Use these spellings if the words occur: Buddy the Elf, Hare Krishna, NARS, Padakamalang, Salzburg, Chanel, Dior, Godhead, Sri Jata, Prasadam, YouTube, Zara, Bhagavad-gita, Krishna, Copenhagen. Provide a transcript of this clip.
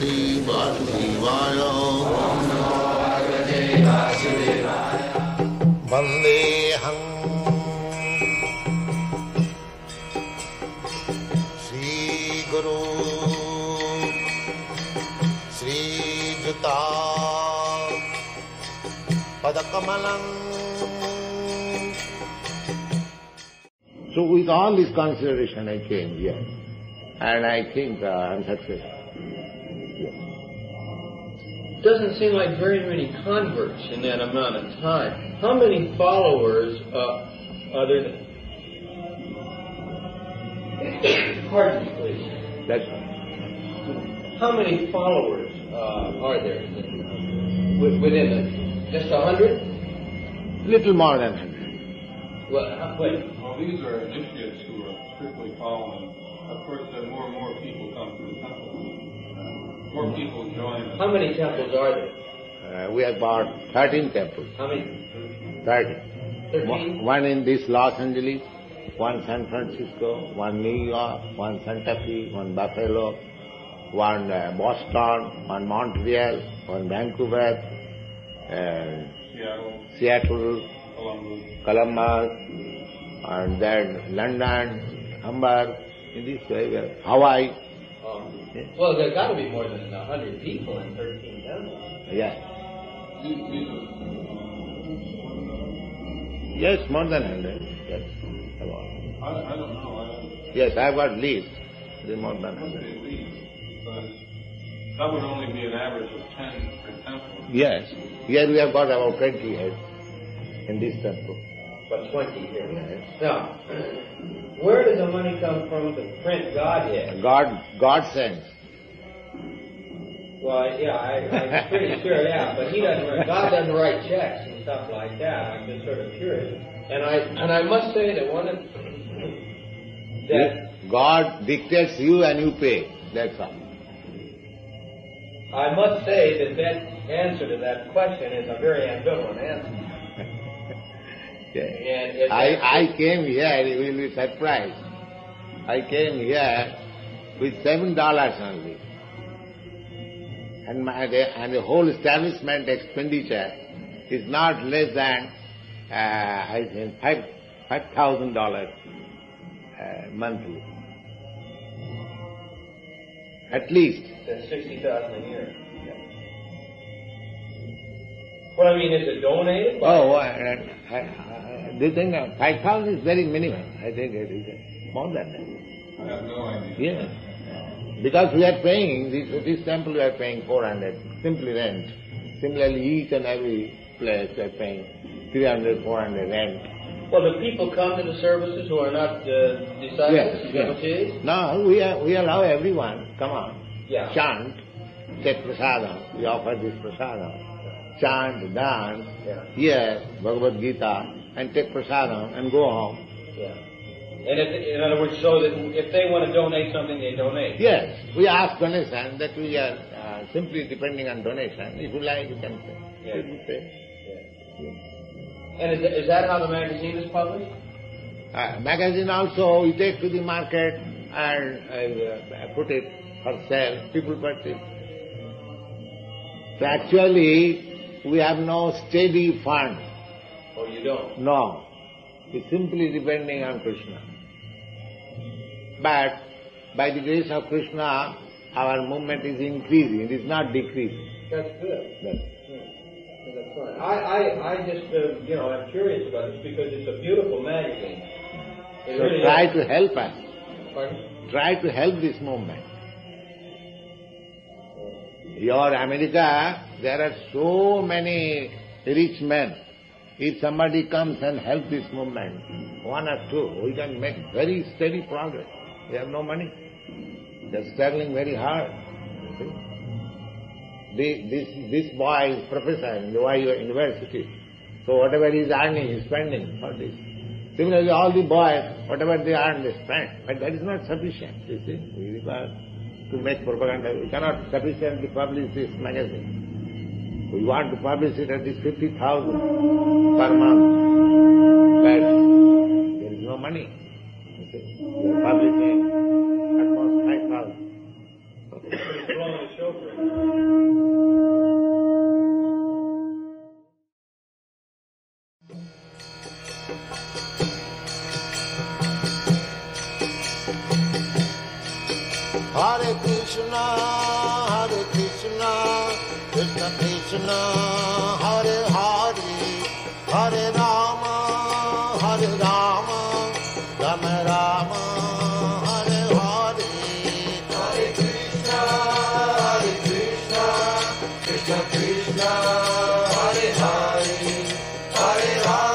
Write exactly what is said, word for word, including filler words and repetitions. Bhagavate Vasudevaya. Om Namo Bhagavate Vasudevaya. Vandeham Sri Guru Sri Jata Padakamalang. So with all this consideration I came here, and I think uh, I'm successful. Yes. Doesn't seem like very many converts in that amount of time. How many followers uh, are there? Pardon me, please. That's right. How many followers uh, are there within it? Just a hundred? Little more than a hundred. Well, wait. These are initiates who are strictly following. Of course, there are more and more people come to the temple. More people join. How many temples are there? Uh, we have about thirteen temples. How many? Thirteen. Thirteen? One in this Los Angeles, one San Francisco, one New York, one Santa Fe, one Buffalo, one uh, Boston, one Montreal, one Vancouver, uh, Seattle, Seattle, Columbus, Columbus, and then London, Hamburg, in this way, uh, Hawaii. Oh. Yeah. Well, there's got to be more than a hundred people in thirteen temples. Yeah. Yes, more than a hundred. Yes, about. I, I don't know. I, yes, I was least. There's more than a hundred. That would only be an average of ten per temple. Yes. Here we have got about twenty heads in this temple. But twenty here. Yes. Now, where does the money come from to print Godhead? God, God sends. Well, yeah, I, I'm pretty sure, yeah, but He doesn't. God doesn't write checks and stuff like that. I'm just sort of curious, and I and I must say that one of that God dictates you and you pay. That's all. I must say that that answer to that question is a very ambivalent answer. Okay. I, I came here, you will be surprised. I came here with seven dollars only. And, my, and the whole establishment expenditure is not less than, uh, I think, five, five thousand dollars uh, monthly. At least. That's sixty thousand a year. What I mean, is it donated? Oh, I, I, I, do you think uh, five thousand is very minimum? I think it is more than that. I have no idea. Yes. Because we are paying, this, this temple we are paying four hundred, simply rent. Similarly, each and every place we are paying three hundred, four hundred rent. Well, the people come to the services who are not uh, disciples? Yes, yes. No, we, are, we allow everyone, come on, yeah. Chant, say Prasadam, we offer this Prasadam. Chant, dance, yeah. Hear Bhagavad-gita, and take prasadam and go home. Yeah. And if, in other words, so that if they want to donate something, they donate. Yes. We ask donation, that we are uh, simply depending on donation. If you like, you can pay. Yeah. You can pay. Yeah. Yeah. And is, is that how the magazine is published? Uh, magazine also, we take to the market and uh, put it for sale. People purchase. So actually, we have no steady fund. Oh, you don't? No. It's simply depending on Krishna. But by the grace of Krishna, our movement is increasing. It is not decreasing. That's good. That's, yeah. That's fine. I, I, I just, uh, you know, I'm curious about this because it's a beautiful magazine. It so really try is. to help us. Pardon? Try to help this movement. Your America, there are so many rich men. If somebody comes and helps this movement, one or two, we can make very steady progress. They have no money. They're struggling very hard. The, this, this boy is professor in the university. So whatever he's earning, he's spending for this. Similarly, all the boys, whatever they earn, they spend. But that is not sufficient, you see. We require to make propaganda. We cannot sufficiently publish this magazine. We want to publish it at least fifty thousand per month. But there is no money. You see, we are publishing at most five thousand. Hare Krishna, Hare Krishna, Krishna Krishna, Hare Hare, Hare Rama, Hare Rama, Rama Rama, Hare Hare. Hare Krishna, Hare Krishna, Krishna Krishna, Hare Hare, Hare Hare.